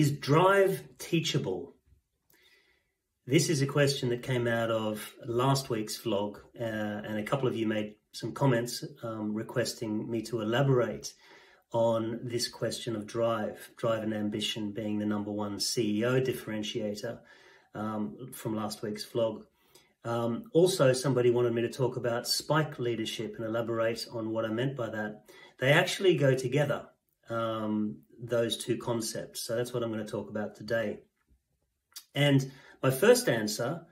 Is drive teachable? This is a question that came out of last week's vlog, and a couple of you made some comments requesting me to elaborate on this question of drive and ambition being the number one CEO differentiator from last week's vlog. Also, somebody wanted me to talk about spike leadership and elaborate on what I meant by that. They actually go together, those two concepts. So that's what I'm going to talk about today. And my first answer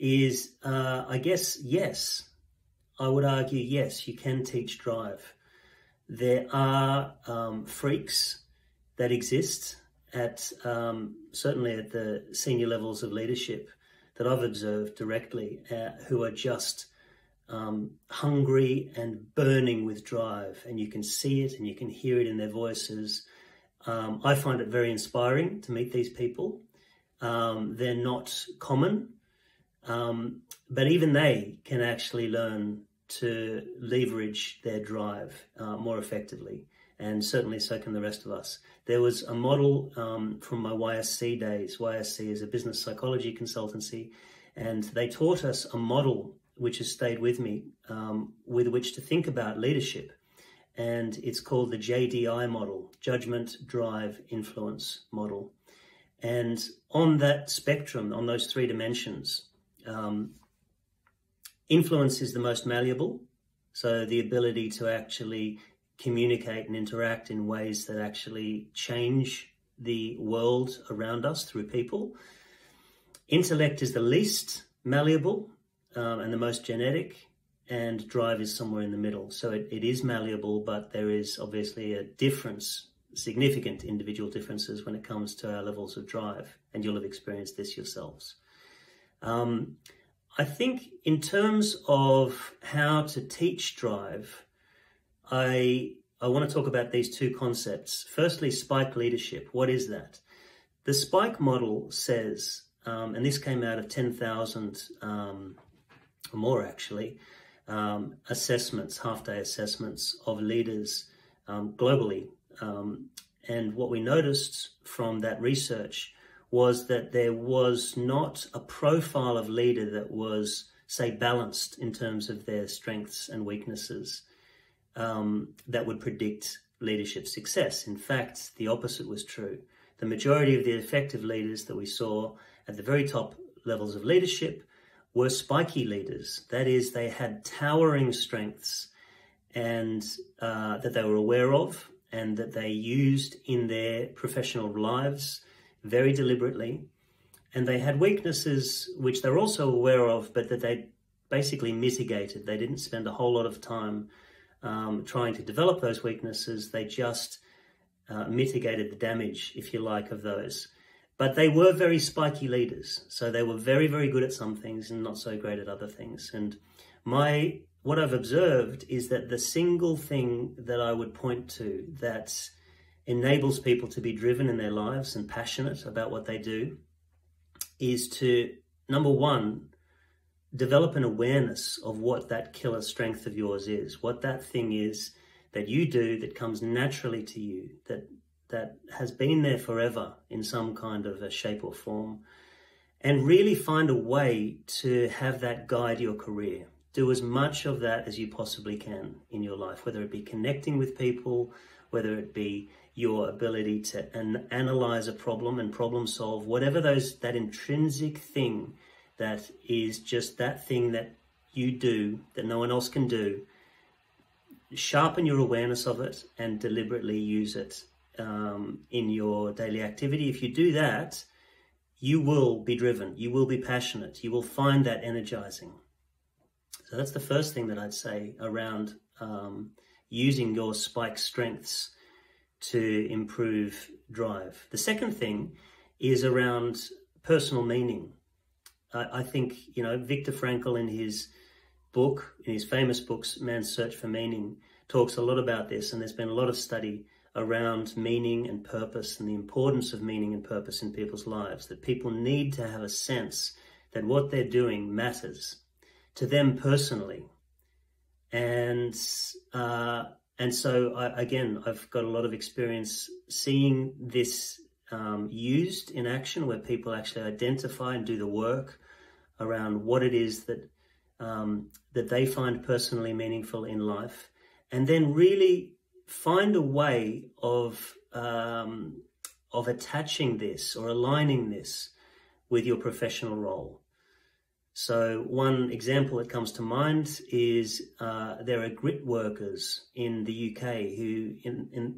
is, I guess, yes. I would argue, yes, you can teach drive. There are freaks that exist at certainly at the senior levels of leadership that I've observed directly, who are just hungry and burning with drive, and you can see it and you can hear it in their voices. I find it very inspiring to meet these people. They're not common, but even they can actually learn to leverage their drive more effectively, and certainly so can the rest of us. There was a model from my YSC days. YSC is a business psychology consultancy, and they taught us a model which has stayed with me, with which to think about leadership. And it's called the JDI model, Judgment, Drive, Influence model. And on that spectrum, on those three dimensions, influence is the most malleable. So the ability to actually communicate and interact in ways that actually change the world around us through people. Intellect is the least malleable and the most genetic, and drive is somewhere in the middle. So it is malleable, but there is obviously a difference, significant individual differences when it comes to our levels of drive, and you'll have experienced this yourselves. I think in terms of how to teach drive, I want to talk about these two concepts. Firstly, spike leadership. What is that? The spike model says, and this came out of 10,000 or more actually, assessments, half-day assessments of leaders globally. And what we noticed from that research was that there was not a profile of leader that was, say, balanced in terms of their strengths and weaknesses that would predict leadership success. In fact, the opposite was true. The majority of the effective leaders that we saw at the very top levels of leadership were spiky leaders. That is, they had towering strengths and that they were aware of and that they used in their professional lives very deliberately. And they had weaknesses which they were also aware of, but that they basically mitigated. They didn't spend a whole lot of time trying to develop those weaknesses. They just mitigated the damage, if you like, of those. But they were very spiky leaders. So they were very, very good at some things and not so great at other things. And what I've observed is that the single thing that I would point to that enables people to be driven in their lives and passionate about what they do is to, number one, develop an awareness of what that killer strength of yours is, what that thing is that you do that comes naturally to you, that has been there forever in some kind of a shape or form, and really find a way to have that guide your career. Do as much of that as you possibly can in your life, whether it be connecting with people, whether it be your ability to analyze a problem and problem solve, whatever that intrinsic thing that is just that thing that you do that no one else can do, sharpen your awareness of it and deliberately use it in your daily activity. If you do that, you will be driven, you will be passionate, you will find that energizing. So that's the first thing that I'd say around using your spike strengths to improve drive. The second thing is around personal meaning. I think, you know, Viktor Frankl in his book, in his famous books, Man's Search for Meaning, talks a lot about this, and there's been a lot of study around meaning and purpose and the importance of meaning and purpose in people's lives, that people need to have a sense that what they're doing matters to them personally. And so, again, I've got a lot of experience seeing this used in action, where people actually identify and do the work around what it is that that they find personally meaningful in life, and then really find a way of attaching this or aligning this with your professional role. So one example that comes to mind is there are grit workers in the UK who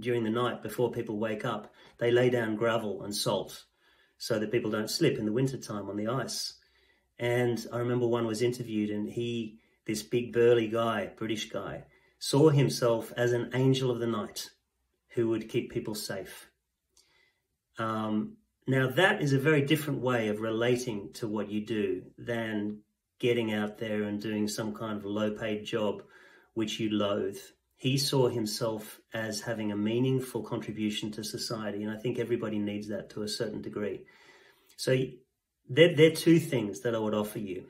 during the night before people wake up, they lay down gravel and salt so that people don't slip in the wintertime on the ice. And I remember one was interviewed, and he, this big burly guy, British guy, saw himself as an angel of the night who would keep people safe. Now, that is a very different way of relating to what you do than getting out there and doing some kind of low-paid job which you loathe. He saw himself as having a meaningful contribution to society, and I think everybody needs that to a certain degree. So there are two things that I would offer you.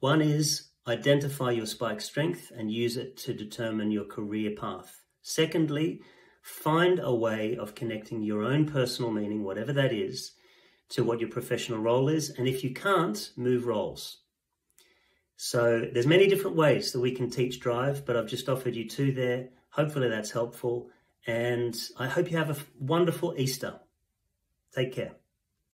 One is identify your spike strength and use it to determine your career path. Secondly, find a way of connecting your own personal meaning, whatever that is, to what your professional role is. And if you can't, move roles. So there's many different ways that we can teach drive, but I've just offered you two there. Hopefully that's helpful. And I hope you have a wonderful Easter. Take care.